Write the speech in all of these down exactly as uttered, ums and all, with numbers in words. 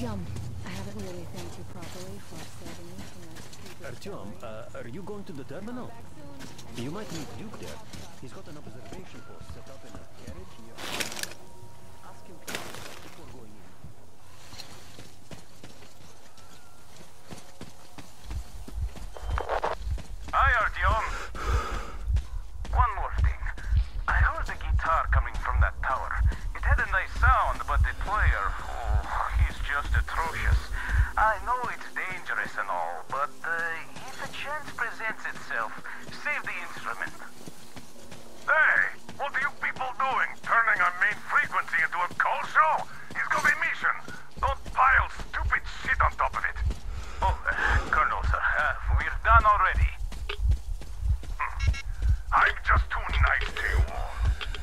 Artyom, I haven't really thanked you properly for saving me from that stupid Artyom, uh, are you going to the terminal? You might meet Duke there. He's got an observation post set up in a carriage near... Ask him to before going in. Hi, Artyom. One more thing. I heard the guitar coming from that tower. It had a nice sound, but the player, oh, he's just atrocious. I know it's dangerous and all, but uh, if a chance presents itself, save the instrument. Hey, what are you people doing? Turning our main frequency into a coal show? It's gonna be mission. Don't pile stupid shit on top of it. Oh, uh, Colonel, sir, uh, we're done already. I'm just too nice to you.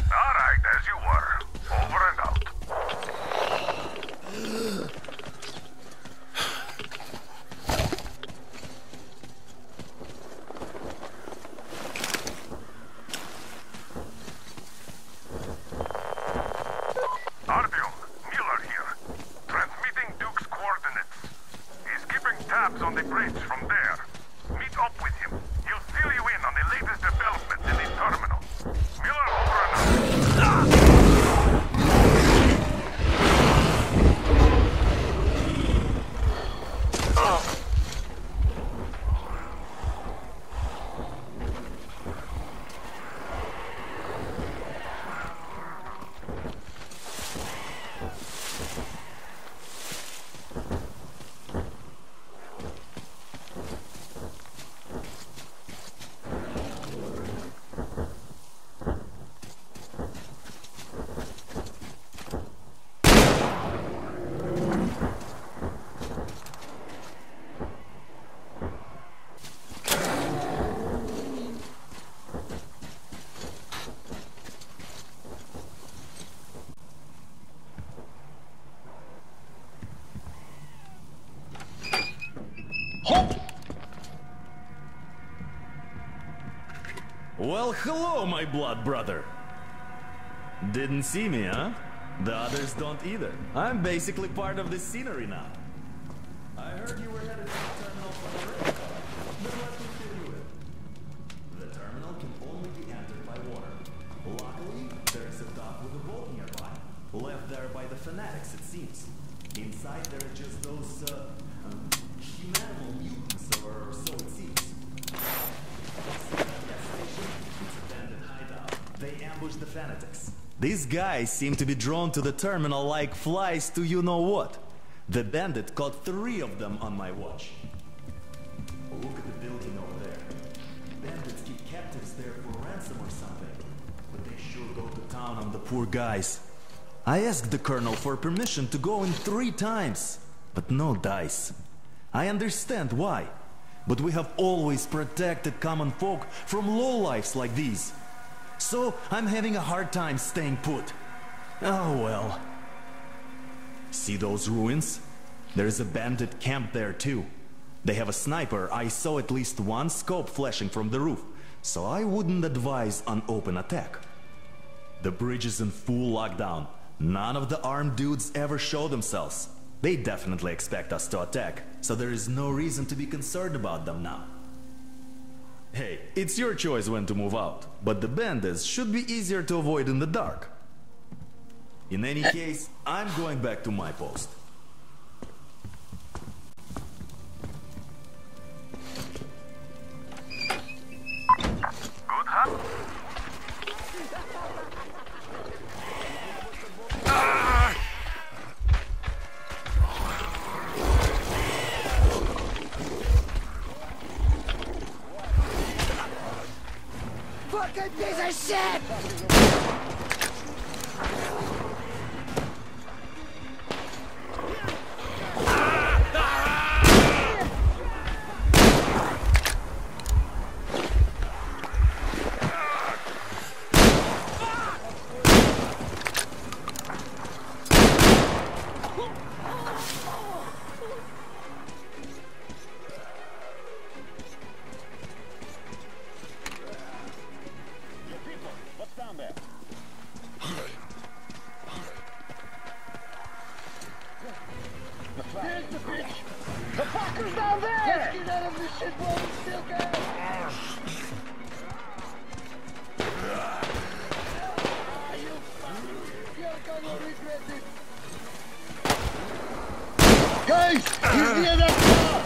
All right, as you were. Over and out. Artyom, Miller here. Transmitting Duke's coordinates. He's keeping tabs on the bridge from there. Meet up with him. He'll fill you in on the latest developments in the terminal. Miller, over and out. Ah! Well, hello, my blood brother. Didn't see me, huh? The others don't either. I'm basically part of the scenery now. I heard you were headed to the terminal for the rail car, but let me fill you in. The terminal can only be entered by water. Luckily, there is a dock with a boat nearby, left there by the fanatics, it seems. Inside there are just those, uh, um, humanimal mutants, or so it seems. They ambush the fanatics. These guys seem to be drawn to the terminal like flies to you-know-what. The bandit caught three of them on my watch. Look at the building over there. Bandits keep captives there for ransom or something. But they sure go to town on the poor guys. I asked the colonel for permission to go in three times, but no dice. I understand why, but we have always protected common folk from lowlifes like these. So, I'm having a hard time staying put. Oh well. See those ruins? There's a bandit camp there too. They have a sniper. I saw at least one scope flashing from the roof, so I wouldn't advise an open attack. The bridge is in full lockdown. None of the armed dudes ever show themselves. They definitely expect us to attack, so there is no reason to be concerned about them now. Hey, it's your choice when to move out, but the bandits should be easier to avoid in the dark. In any case, I'm going back to my post. Good, huh? Fucking piece of shit! Guys, he's near that car!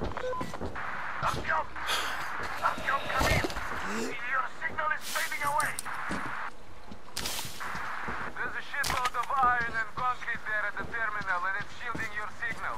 Artyom! Artyom, come in! Your signal is fading away! There's a shitload of iron and concrete there at the terminal, and it's shielding your signal.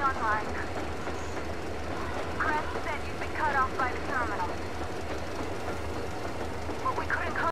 online.